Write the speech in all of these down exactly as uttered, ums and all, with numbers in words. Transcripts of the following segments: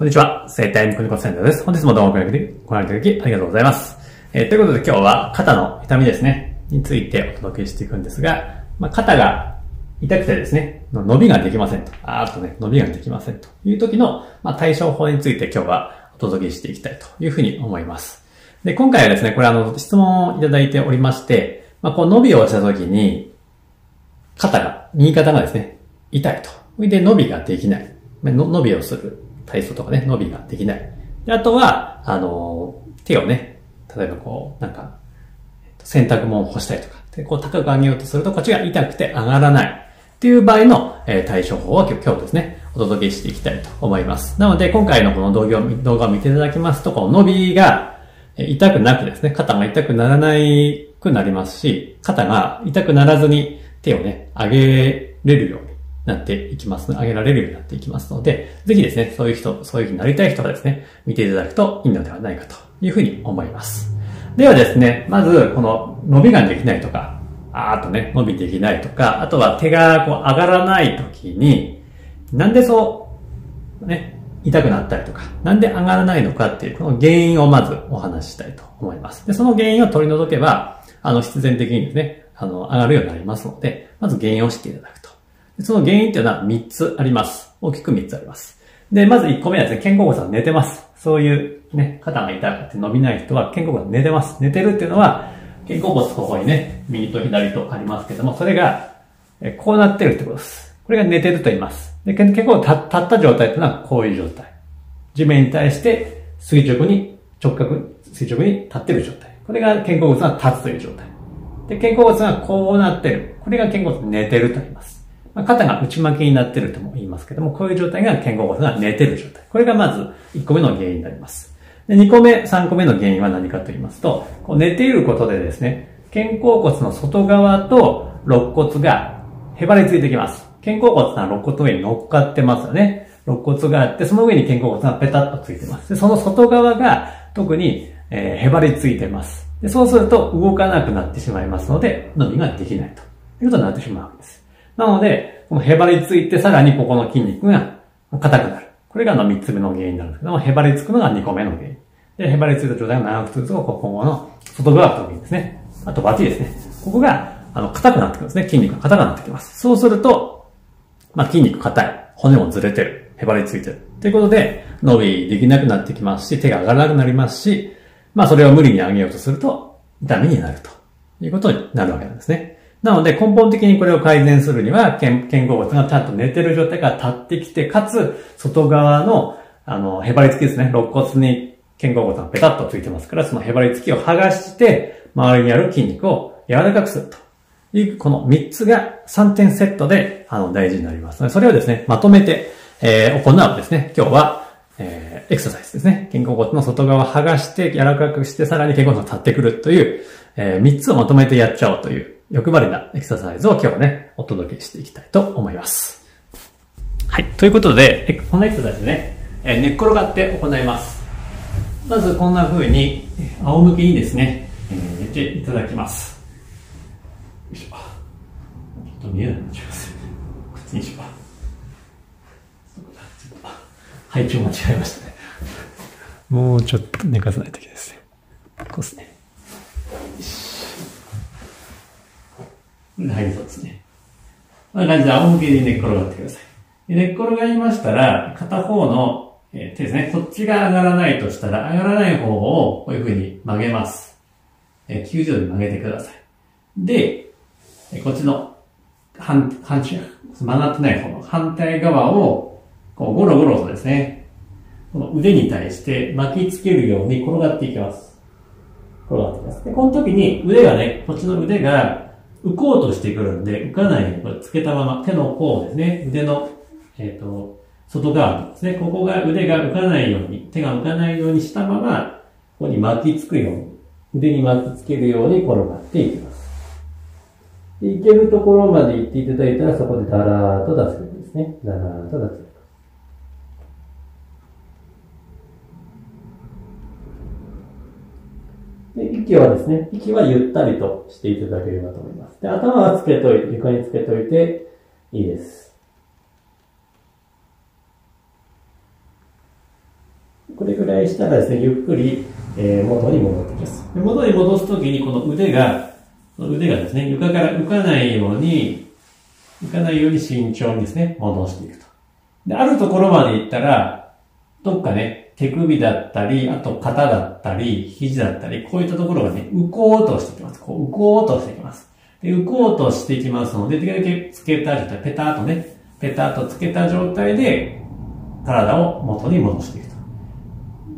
こんにちは。生体ニコニコセンターです。本日も動画をご覧いただきありがとうございます。えー、ということで今日は肩の痛みですね、についてお届けしていくんですが、まあ、肩が痛くてですね、伸びができませんと、あーっとね、伸びができませんという時の、まあ、対処法について今日はお届けしていきたいというふうに思います。で、今回はですね、これあの、質問をいただいておりまして、まあ、こう伸びをした時に、肩が、右肩がですね、痛いと。それで伸びができない。伸びをする。体操とかね、伸びができない。で、あとは、あの、手をね、例えばこう、なんか、洗濯物を干したりとか、でこう高く上げようとすると、こっちが痛くて上がらない。っていう場合の、えー、対処法を今日ですね、お届けしていきたいと思います。なので、今回のこの動画を動画を見ていただきますと、この伸びが痛くなくですね、肩が痛くならないくなりますし、肩が痛くならずに手をね、上げれるように。なっていきます。上げられるようになっていきますので、ぜひですね、そういう人、そういう人になりたい人はですね、見ていただくといいのではないかというふうに思います。ではですね、まず、この伸びができないとか、あーっとね、伸びできないとか、あとは手がこう上がらないときに、なんでそう、ね、痛くなったりとか、なんで上がらないのかっていう、この原因をまずお話ししたいと思います。で、その原因を取り除けば、あの、必然的にですね、あの、上がるようになりますので、まず原因を知っていただくと。その原因というのはみっつあります。大きくみっつあります。で、まずいっこめはですね、肩甲骨が寝てます。そういうね、肩が痛くて伸びない人は肩甲骨が寝てます。寝てるっていうのは、肩甲骨ここにね、右と左とありますけども、それが、えこうなってるってことです。これが寝てると言います。で、肩甲骨が立った状態というのはこういう状態。地面に対して垂直に、直角に、垂直に立ってる状態。これが肩甲骨が立つという状態。で、肩甲骨がこうなってる。これが肩甲骨寝てると言います。肩が内巻きになってるとも言いますけども、こういう状態が肩甲骨が寝てる状態。これがまずいっこめの原因になります。でにこめ、さんこめの原因は何かと言いますと、こう寝ていることでですね、肩甲骨の外側と肋骨がへばりついてきます。肩甲骨が肋骨の上に乗っかってますよね。肋骨があって、その上に肩甲骨がペタッとついてます。でその外側が特に、えー、へばりついてます。でそうすると動かなくなってしまいますので、伸びができないということになってしまうんです。なので、このへばりついてさらにここの筋肉が硬くなる。これがあのみっつめの原因になるんですけども、へばりつくのがにこめの原因。で、へばりついた状態が長く続くと、ここの外側の原因ですね。あと、バチですね。ここが、あの、硬くなってくるんですね。筋肉が硬くなってきます。そうすると、まあ、筋肉硬い。骨もずれてる。へばりついてる。ということで、伸びできなくなってきますし、手が上がらなくなりますし、まあ、それを無理に上げようとすると、痛みになるということになるわけなんですね。なので根本的にこれを改善するには、肩甲骨がちゃんと寝てる状態が立ってきて、かつ、外側の、あの、へばりつきですね。肋骨に肩甲骨がペタッとついてますから、そのへばりつきを剥がして、周りにある筋肉を柔らかくするという、このみっつがさんてんセットで、あの、大事になりますので、それをですね、まとめて、えー、行うですね。今日は、えー、エクササイズですね。肩甲骨の外側を剥がして、柔らかくして、さらに肩甲骨が立ってくるという、えー、みっつをまとめてやっちゃおうという、欲張りなエクササイズを今日はね、お届けしていきたいと思います。はい。ということで、このエクササイズね、えー、寝っ転がって行います。まずこんな風に、仰向けにですね、えー、寝ていただきます。よいしょ。ちょっと見えないの違います。こっちにしよう。ちょっと配置を間違えましたね。もうちょっと寝かさないといけないですね。こうですね。よし。入りそうですね。こんな感じで仰向けに寝っ転がってください。寝っ転がりましたら、片方の手ですね、そっちが上がらないとしたら、上がらない方をこういう風に曲げます。きゅうじゅうどに曲げてください。で、こっちの反、反対、曲がってない方の反対側を、こうゴロゴロとですね、この腕に対して巻きつけるように転がっていきます。転がっていきます。で、この時に腕がね、こっちの腕が、浮こうとしてくるんで、浮かないようにこれつけたまま、手の甲ですね、腕の、えっと、外側ですね、ここが腕が浮かないように、手が浮かないようにしたまま、ここに巻きつくように、腕に巻きつけるように転がっていきます。で、いけるところまで行っていただいたら、そこでダラーと出せるんですね。ダラーと出せる。息はですね、息はゆったりとしていただければと思います。で、頭はつけといて、床につけといていいです。これぐらいしたらですね、ゆっくり、えー、元に戻ってきます。で、元に戻すときに、この腕が、この腕がですね、床から浮かないように、浮かないように慎重にですね、戻していくと。で、あるところまで行ったら、どっかね、手首だったり、あと肩だったり、肘だったり、こういったところがね、浮こうとしてきます。こう、浮こうとしてきます。で、浮こうとしてきますので、できるだけつけた状態、ペタッとね、ペタッとつけた状態で、体を元に戻していくと。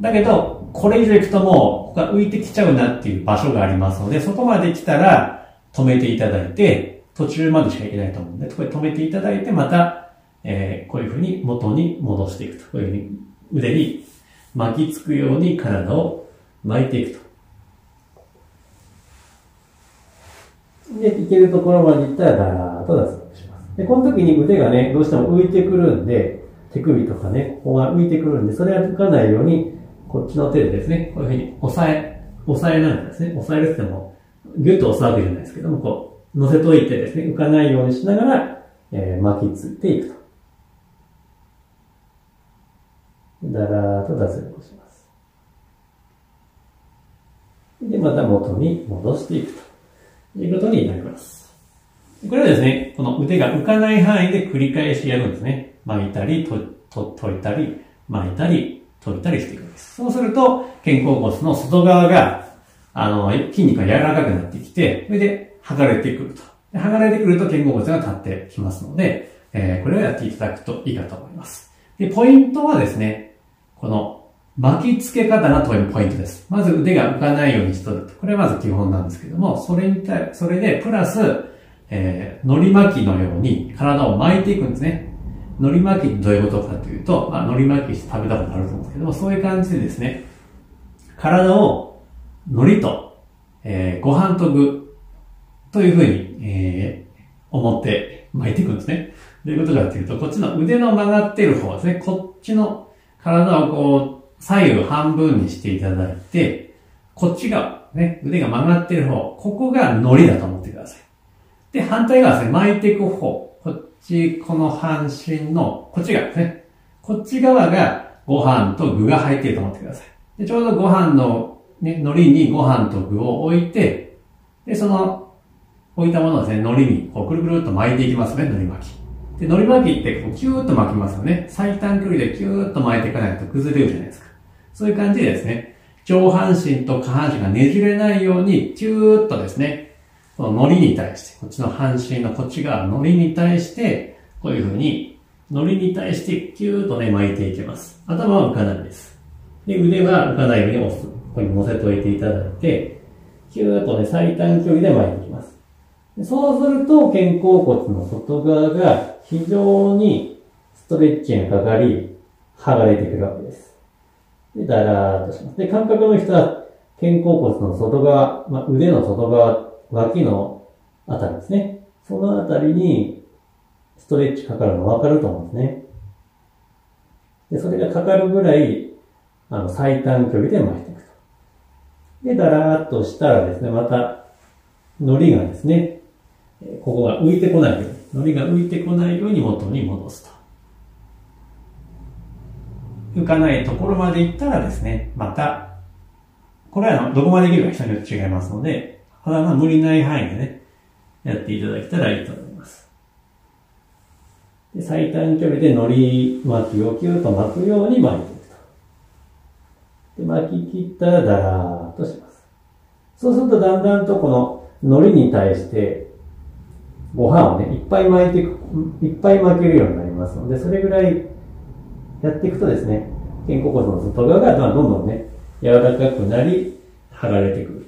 だけど、これ以上行くともう、ここが浮いてきちゃうなっていう場所がありますので、そこまで来たら止めていただいて、途中までしかいけないと思うんで、これ止めていただいて、また、えー、こういうふうに元に戻していくと。こういうふうに腕に巻きつくように体を巻いていくと。で、いけるところまで行ったら、だーっと脱力します。で、この時に腕がね、どうしても浮いてくるんで、手首とかね、ここが浮いてくるんで、それが浮かないように、こっちの手でですね、こういうふうに押さえ、押さえながらですね、押さえるって言っても、ぎゅっと押すわけじゃないですけども、こう、乗せといてですね、浮かないようにしながら、えー、巻きついていくと。だらーっと脱力します。で、また元に戻していくと。ということになります。これはですね、この腕が浮かない範囲で繰り返しやるんですね。巻いたり、と、と、解いたり、巻いたり、解いたりしていくんです。そうすると、肩甲骨の外側が、あの、筋肉が柔らかくなってきて、それで剥がれてくると。剥がれてくると肩甲骨が立ってきますので、えー、これをやっていただくといいかと思います。で、ポイントはですね、この巻きつけ方がというポイントです。まず腕が浮かないようにしとる。これはまず基本なんですけども、それに対、それでプラス、えー、のり巻きのように体を巻いていくんですね。のり巻きどういうことかというと、まあ、のり巻きして食べたことあると思うんですけども、そういう感じでですね、体をのりと、えー、ご飯と具というふうに、えー、思って巻いていくんですね。どういうことかというと、こっちの腕の曲がっている方ですね、こっちの体をこう、左右半分にしていただいて、こっち側、ね、腕が曲がってる方、ここがノリだと思ってください。で、反対側ですね、巻いていく方、こっち、この半身の、こっち側ですね。こっち側がご飯と具が入っていると思ってください。で、ちょうどご飯の、ね、ノリにご飯と具を置いて、で、その、置いたものをですね、ノリに、こう、くるくるっと巻いていきますね、ノリ巻き。で、ノリ巻きって、こう、キューッと巻きますよね。最短距離でキューッと巻いていかないと崩れるじゃないですか。そういう感じでですね、上半身と下半身がねじれないように、キューッとですね、このノリに対して、こっちの半身のこっち側のノリに対して、こういうふうに、ノリに対してキューッとね、巻いていきます。頭は浮かないです。で、腕は浮かないように押す。ここに乗せといていただいて、キューッとね、最短距離で巻いていきます。で、そうすると、肩甲骨の外側が非常にストレッチがかかり、剥がれてくるわけです。で、だらーっとします。で、感覚の人は、肩甲骨の外側、まあ、腕の外側、脇のあたりですね。そのあたりに、ストレッチかかるの分かると思うんですね。で、それがかかるぐらい、あの、最短距離で巻いていくと。で、だらーっとしたらですね、また、ノリがですね、ここが浮いてこないように、ノリが浮いてこないように元に戻すと。浮かないところまで行ったらですね、また、これはどこまでできるか人によって違いますので、肌が無理ない範囲でね、やっていただけたらいいと思います。で、最短距離でのり巻きをキューッと巻くように巻いていくと。で、巻き切ったらだらーっとします。そうするとだんだんとこののりに対して、ご飯をね、いっぱい巻いていく、いっぱい巻けるようになりますので、それぐらい、やっていくとですね、肩甲骨の外側がどんどんね、柔らかくなり、剥がれてくる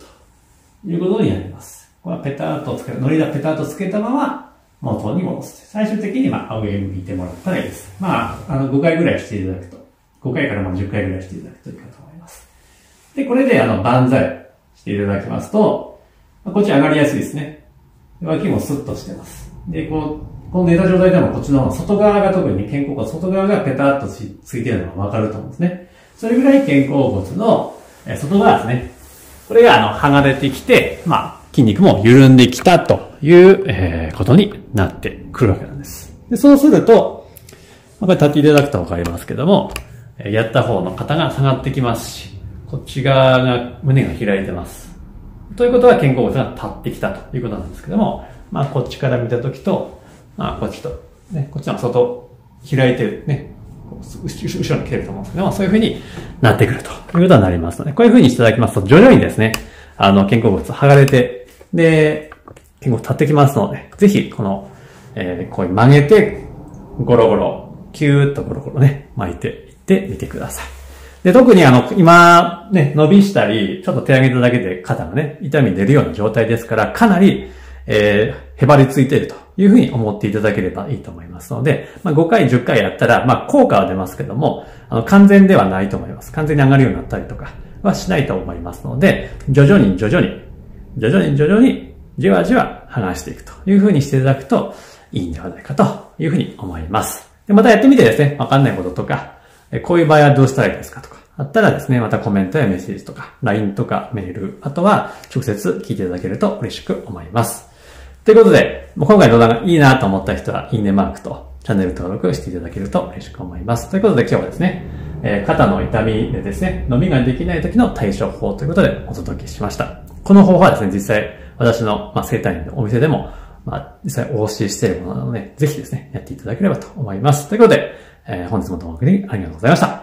ということになります。これはペタッとつけ、のりだペタッとつけたまま元に戻す。最終的にまあ上向いてもらったらいいです。まあ、あのごかいぐらいしていただくと、ごかいからまあじゅっかいぐらいしていただくといいかと思います。で、これであの万歳していただきますと、こっち上がりやすいですね。脇もスッとしてます。で、こう、この寝た状態でもこっちの外側が特に肩甲骨外側がペタッとついているのがわかると思うんですね。それぐらい肩甲骨の外側ですね。これがあの剥がれてきて、まあ筋肉も緩んできたという、えー、ことになってくるわけなんです。で、そうすると、これ立っていただくとわかりますけども、やった方の肩が下がってきますし、こっち側が胸が開いてます。ということは肩甲骨が立ってきたということなんですけども、まあこっちから見たときと、まあこっちと、ね、こっちの外開いてるね、後ろに来てると思うんですけども、そういうふうになってくるということになりますので、こういうふうにしていただきますと、徐々にですね、あの肩甲骨剥がれて、で、肩甲骨立ってきますので、ぜひこの、えー、こういう曲げて、ゴロゴロ、キューッとゴロゴロね、巻いていってみてください。で、特にあの、今、ね、伸びしたり、ちょっと手上げただけで肩がね、痛み出るような状態ですから、かなり、えー、へばりついているというふうに思っていただければいいと思いますので、まあ、ごかい、じゅっかいやったら、まあ、効果は出ますけども、あの、完全ではないと思います。完全に上がるようになったりとかはしないと思いますので、徐々に徐々に、徐々に徐々に、じわじわ剥がしていくというふうにしていただくといいんではないかというふうに思います。で、またやってみてですね、わかんないこととか、こういう場合はどうしたらいいですかとか、あったらですね、またコメントやメッセージとか、ライン とかメール、あとは直接聞いていただけると嬉しく思います。ということで、今回の動画がいいなと思った人は、いいねマークとチャンネル登録していただけると嬉しく思います。ということで今日はですね、肩の痛みでですね、伸びができない時の対処法ということでお届けしました。この方法はですね、実際、私の整体院のお店でも、まあ、実際お教えしているものなので、ぜひですね、やっていただければと思います。ということで、えー、本日もどうもありがとうございました。